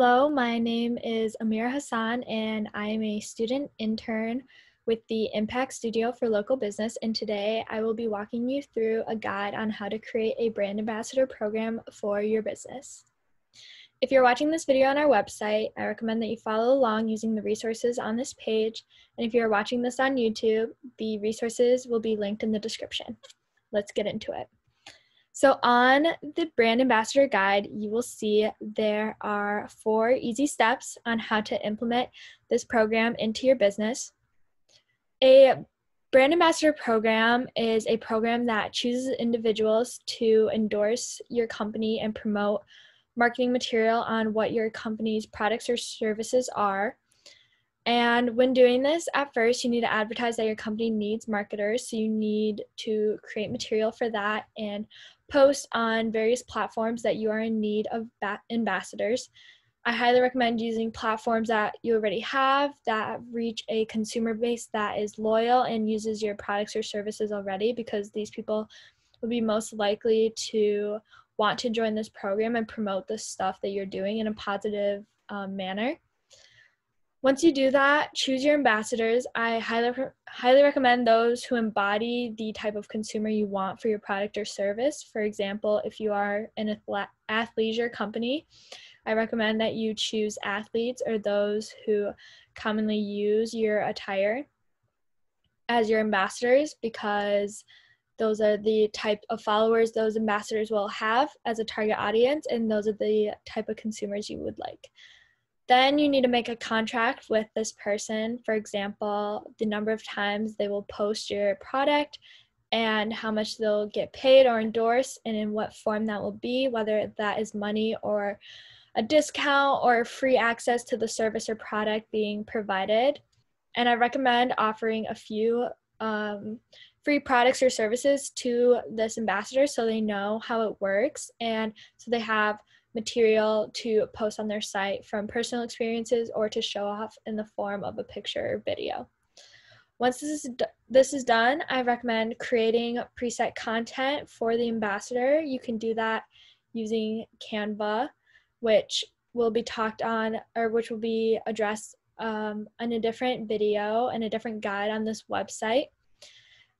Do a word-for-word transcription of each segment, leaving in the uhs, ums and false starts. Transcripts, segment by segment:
Hello, my name is Amira Hassan, and I am a student intern with the Impact Studio for Local Business, and today I will be walking you through a guide on how to create a brand ambassador program for your business. If you're watching this video on our website, I recommend that you follow along using the resources on this page, and if you're watching this on YouTube, the resources will be linked in the description. Let's get into it. So on the Brand Ambassador Guide, you will see there are four easy steps on how to implement this program into your business. A Brand Ambassador program is a program that chooses individuals to endorse your company and promote marketing material on what your company's products or services are. And when doing this, at first, you need to advertise that your company needs marketers. So you need to create material for that and post on various platforms that you are in need of ambassadors. I highly recommend using platforms that you already have that reach a consumer base that is loyal and uses your products or services already, because these people will be most likely to want to join this program and promote the stuff that you're doing in a positive um, manner. Once you do that, choose your ambassadors. I highly, highly recommend those who embody the type of consumer you want for your product or service. For example, if you are an athleisure company, I recommend that you choose athletes or those who commonly use your attire as your ambassadors, because those are the type of followers those ambassadors will have as a target audience, and those are the type of consumers you would like. Then you need to make a contract with this person. For example, the number of times they will post your product and how much they'll get paid or endorse, and in what form that will be, whether that is money or a discount or free access to the service or product being provided. And I recommend offering a few um, free products or services to this ambassador so they know how it works, and so they have material to post on their site from personal experiences or to show off in the form of a picture or video. Once this is, this is done, I recommend creating preset content for the ambassador. You can do that using Canva, which will be talked on or which will be addressed um, in a different video and a different guide on this website.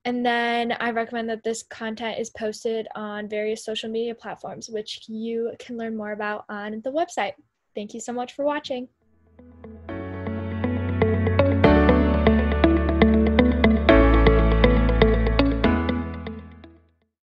And then I recommend that this content is posted on various social media platforms, which you can learn more about on the website. Thank you so much for watching.